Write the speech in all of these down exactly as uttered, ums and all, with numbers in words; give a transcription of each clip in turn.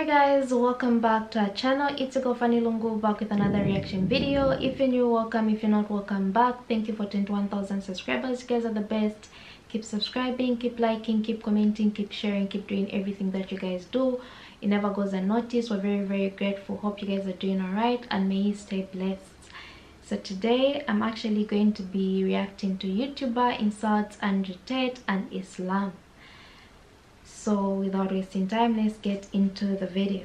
Hi guys, welcome back to our channel. It's your girl Fanny Lungu, back with another reaction video. If you're new, welcome. If you're not, welcome back. Thank you for twenty-one thousand subscribers. You guys are the best. Keep subscribing, keep liking, keep commenting, keep sharing, keep doing everything that you guys do. It never goes unnoticed. We're very very grateful. Hope you guys are doing all right and may you stay blessed. So today I'm actually going to be reacting to YouTuber insults Andrew Tate and Islam. So without wasting time, let's get into the video.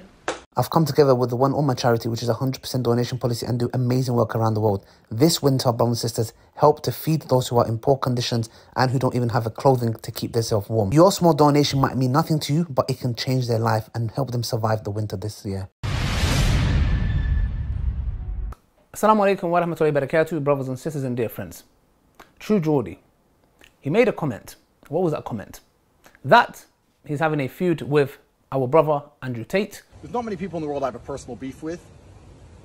I've come together with the One Oma Charity, which is a one hundred percent donation policy and do amazing work around the world. This winter, our brothers and sisters, help to feed those who are in poor conditions and who don't even have a clothing to keep themselves warm. Your small donation might mean nothing to you, but it can change their life and help them survive the winter this year. Assalamu alaikum wa rahmatullahi wa barakatuh, brothers and sisters and dear friends. True Geordie, he made a comment. What was that comment? That he's having a feud with our brother, Andrew Tate. There's not many people in the world I have a personal beef with.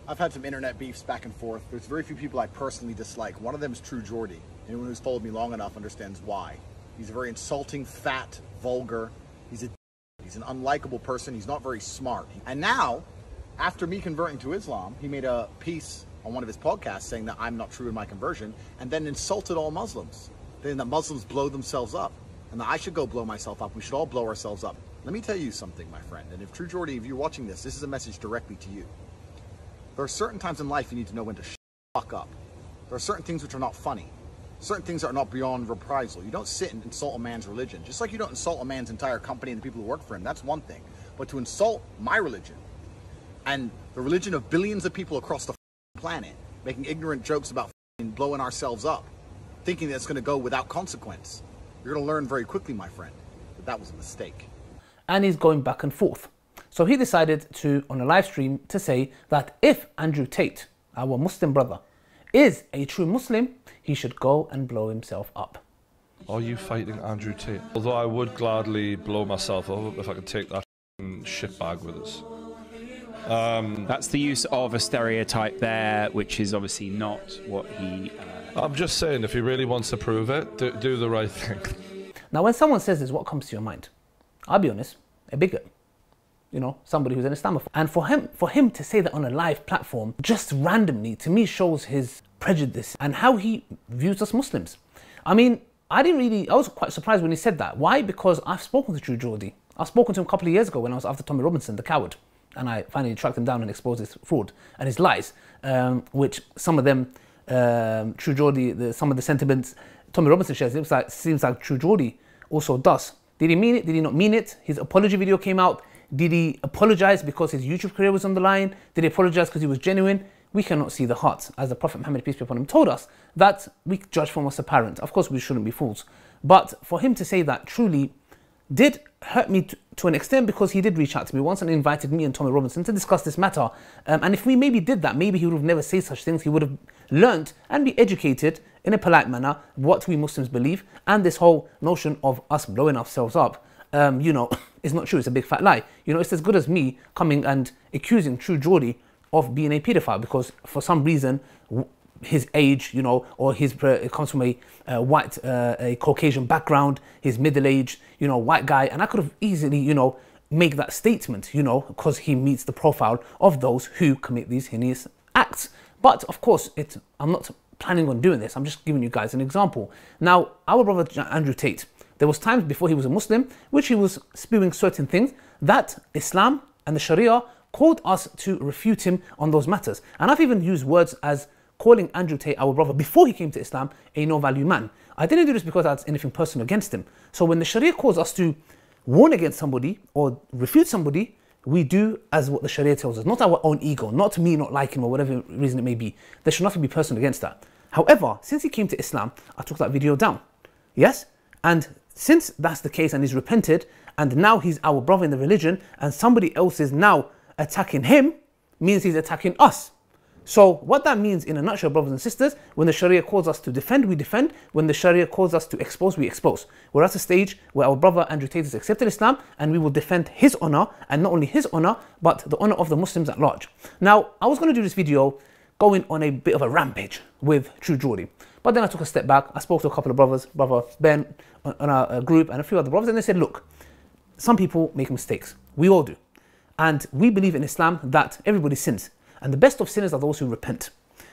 I've had some internet beefs back and forth, but there's very few people I personally dislike. One of them is True Geordie. Anyone who's followed me long enough understands why. He's a very insulting, fat, vulgar. He's a he's an unlikable person. He's not very smart. And now, after me converting to Islam, he made a piece on one of his podcasts saying that I'm not true in my conversion, and then insulted all Muslims. Then the Muslims blow themselves up, and that I should go blow myself up. We should all blow ourselves up. Let me tell you something, my friend, and if True Geordie, if you're watching this, this is a message directly to you. There are certain times in life you need to know when to shut the fuck up. There are certain things which are not funny. Certain things that are not beyond reprisal. You don't sit and insult a man's religion. Just like you don't insult a man's entire company and the people who work for him, that's one thing. But to insult my religion and the religion of billions of people across the planet, making ignorant jokes about blowing ourselves up, thinking that's going to go without consequence, you're going to learn very quickly, my friend, that that was a mistake. And he's going back and forth. So he decided to, on a live stream, to say that if Andrew Tate, our Muslim brother, is a true Muslim, he should go and blow himself up. Are you fighting Andrew Tate? Although I would gladly blow myself up if I could take that shit bag with us. Um, That's the use of a stereotype there, which is obviously not what he... Uh, I'm just saying, if he really wants to prove it, do, do the right thing. Now, when someone says this, what comes to your mind? I'll be honest, a bigot, you know, somebody who's an Islamophile. And for him, for him to say that on a live platform, just randomly, to me, shows his prejudice and how he views us Muslims. I mean, I didn't really, I was quite surprised when he said that. Why? Because I've spoken to True Geordie. I've spoken to him a couple of years ago when I was after Tommy Robinson, the coward. And I finally tracked him down and exposed his fraud and his lies, um, which some of them, um, True Geordie, the, some of the sentiments Tommy Robinson shares, it like, seems like True Geordie also does. Did he mean it? Did he not mean it? His apology video came out. Did he apologize because his YouTube career was on the line? Did he apologize because he was genuine? We cannot see the heart, as the Prophet Muhammad, peace be upon him, told us, that we judge from what's apparent. Of course, we shouldn't be fools. But for him to say that truly did hurt me to, to an extent, because he did reach out to me once and invited me and Tommy Robinson to discuss this matter. Um, and if we maybe did that, maybe he would have never said such things. He would have learned and be educated in a polite manner what we Muslims believe, and this whole notion of us blowing ourselves up, um, you know, is not true. It's a big fat lie. You know, it's as good as me coming and accusing True Geordie of being a paedophile because for some reason his age, you know, or his it comes from a uh, white, uh, a Caucasian background, his middle age, you know, white guy, and I could have easily, you know, make that statement, you know, because he meets the profile of those who commit these heinous acts. But of course, it I'm not planning on doing this. I'm just giving you guys an example. Now, our brother Andrew Tate, there was times before he was a Muslim, which he was spewing certain things that Islam and the Sharia called us to refute him on those matters. And I've even used words as calling Andrew Tate, our brother, before he came to Islam, a no-value man. I didn't do this because I had anything personal against him. So when the Sharia calls us to warn against somebody or refute somebody, we do as what the Sharia tells us, not our own ego, not me not liking him or whatever reason it may be. There should nothing be personal against that. However, since he came to Islam, I took that video down. Yes? And since that's the case and he's repented, and now he's our brother in the religion, and somebody else is now attacking him, means he's attacking us. So what that means in a nutshell, brothers and sisters, when the Sharia calls us to defend, we defend. When the Sharia calls us to expose, we expose. We're at a stage where our brother Andrew Tate has accepted Islam, and we will defend his honor, and not only his honor, but the honor of the Muslims at large. Now, I was going to do this video going on a bit of a rampage with True Geordie, but then I took a step back. I spoke to a couple of brothers, brother Ben on our group and a few other brothers, and they said, look, some people make mistakes. We all do. And we believe in Islam that everybody sins, and the best of sinners are those who repent.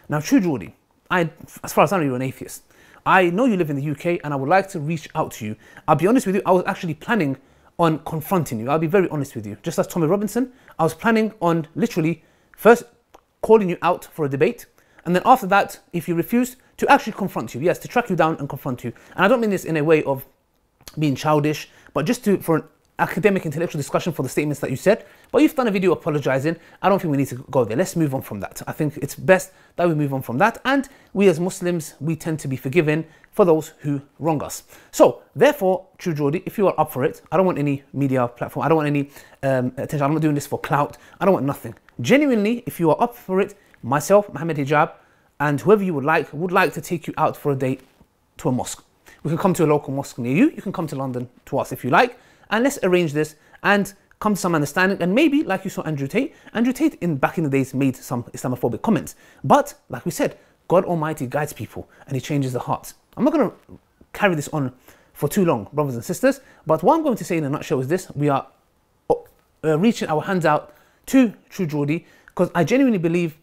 Now, True Geordie, I, as far as I know, you're an atheist. I know you live in the U K, and I would like to reach out to you. I'll be honest with you, I was actually planning on confronting you. I'll be very honest with you. Just as Tommy Robinson, I was planning on literally first calling you out for a debate, and then after that, if you refuse, to actually confront you. Yes, to track you down and confront you. And I don't mean this in a way of being childish, but just to, for an academic intellectual discussion for the statements that you said. But you've done a video apologizing. I don't think we need to go there. Let's move on from that. I think it's best that we move on from that, and we as Muslims, we tend to be forgiven for those who wrong us. So therefore, True Geordie, if you are up for it, I don't want any media platform, I don't want any um, attention, I'm not doing this for clout, I don't want nothing. Genuinely, if you are up for it, myself, Mohammed Hijab, and whoever you would like, would like to take you out for a date to a mosque. We can come to a local mosque near you, you can come to London to us if you like, and let's arrange this and come to some understanding. And maybe, like you saw Andrew Tate, Andrew Tate in back in the days made some Islamophobic comments. But, like we said, God Almighty guides people and He changes the hearts. I'm not going to carry this on for too long, brothers and sisters, but what I'm going to say in a nutshell is this: we are uh, reaching our hands out to True Geordie, because I genuinely believe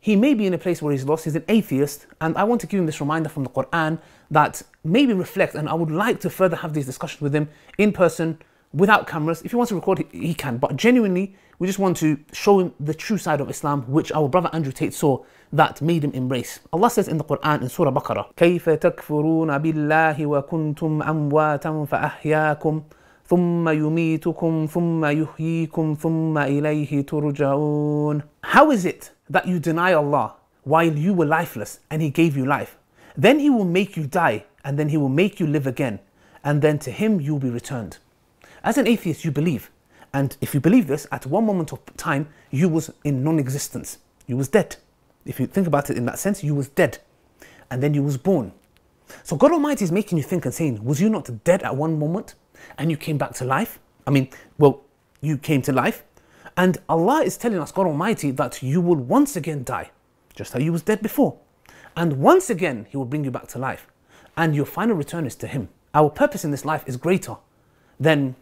he may be in a place where he's lost, he's an atheist, and I want to give him this reminder from the Quran that maybe reflect, and I would like to further have these discussions with him in person, without cameras. If he wants to record, he can, but genuinely, we just want to show him the true side of Islam, which our brother Andrew Tate saw, that made him embrace. Allah says in the Quran, in Surah Baqarah, كَيْفَ تَكْفُرُونَ بِاللَّهِ وَكُنْتُمْ أَمْوَاتًا فَأَحْيَاكُمْ ثُمَّ يُمِيتُكُمْ ثُمَّ يُحْيِيكُمْ ثُمَّ إِلَيْهِ تُرْجَعُونَ. How is it that you deny Allah while you were lifeless and He gave you life? Then He will make you die, and then He will make you live again, and then to Him you will be returned. As an atheist, you believe, and if you believe this, at one moment of time you was in non-existence, you was dead. If you think about it in that sense, you was dead, and then you was born. So God Almighty is making you think and saying, was you not dead at one moment and you came back to life? I mean, well, you came to life. And Allah is telling us, God Almighty, that you will once again die, just how you was dead before. And once again, He will bring you back to life. And your final return is to Him. Our purpose in this life is greater than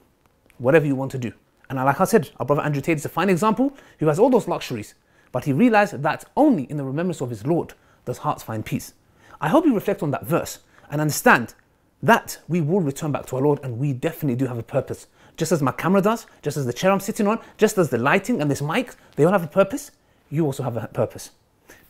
whatever you want to do. And like I said, our brother Andrew Tate is a fine example who has all those luxuries, but he realized that only in the remembrance of his Lord does hearts find peace. I hope you reflect on that verse and understand that we will return back to our Lord, and we definitely do have a purpose. Just as my camera does, just as the chair I'm sitting on, just as the lighting and this mic, they all have a purpose. You also have a purpose.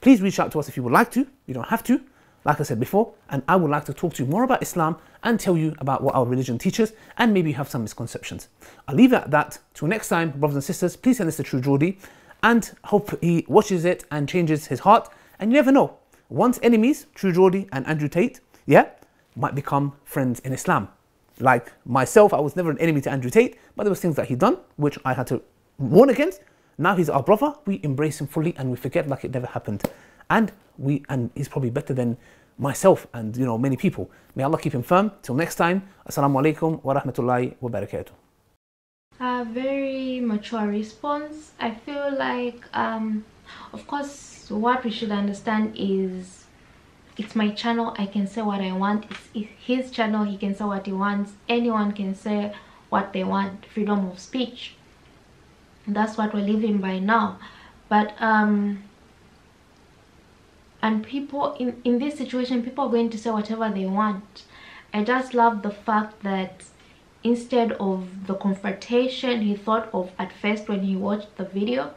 Please reach out to us if you would like to. You don't have to, like I said before, and I would like to talk to you more about Islam and tell you about what our religion teaches, and maybe you have some misconceptions. I'll leave it at that. Till next time, brothers and sisters, please send this to True Geordie, and hope he watches it and changes his heart. And you never know, once enemies, True Geordie and Andrew Tate, yeah, might become friends in Islam. Like myself, I was never an enemy to Andrew Tate, but there was things that he done which I had to warn against. Now he's our brother, we embrace him fully and we forget like it never happened. And we and he's probably better than myself and, you know, many people. May Allah keep him firm. Till next time, Assalamu alaikum wa rahmatullahi wa barakatuh. A very mature response. I feel like, um, of course, what we should understand is, it's my channel, I can say what I want. It's, it's his channel, he can say what he wants. Anyone can say what they want. Freedom of speech. And that's what we're living by now. But, um, and people, in, in this situation, people are going to say whatever they want. I just love the fact that instead of the confrontation he thought of at first when he watched the video,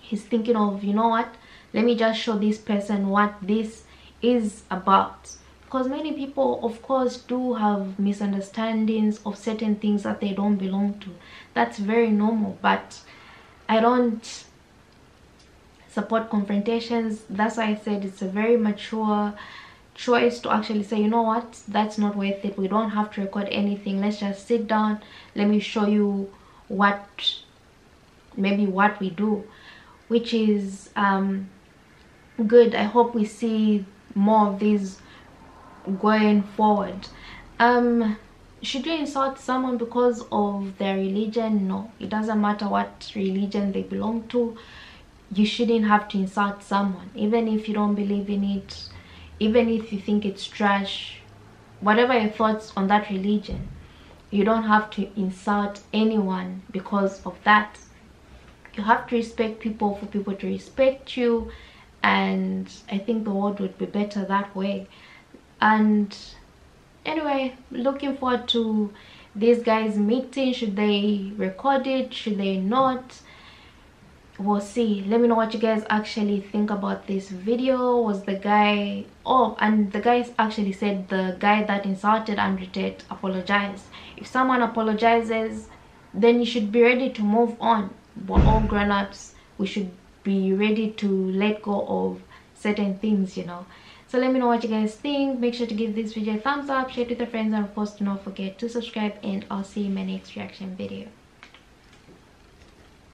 he's thinking of, you know what, let me just show this person what this is about. Because many people, of course, do have misunderstandings of certain things that they don't belong to. That's very normal, but I don't support confrontations. That's why I said it's a very mature choice to actually say, you know what, that's not worth it, we don't have to record anything, let's just sit down, let me show you what maybe what we do, which is um good. I hope we see more of these going forward. Um should you insult someone because of their religion? No, it doesn't matter what religion they belong to, you shouldn't have to insult someone, even if you don't believe in it, even if you think it's trash, whatever your thoughts on that religion, you don't have to insult anyone because of that. you have to respect people for people to respect you, and I think the world would be better that way. And anyway, looking forward to these guys meeting. Should they record it, should they not? We'll see. Let me know what you guys actually think about this video. Was the guy oh and the guys actually said the guy that insulted Andrew Tate apologized. If someone apologizes, then you should be ready to move on. We're all grown-ups, we should be ready to let go of certain things, you know. So let me know what you guys think. Make sure to give this video a thumbs up, share it with your friends, and of course do not forget to subscribe, and I'll see you in my next reaction video.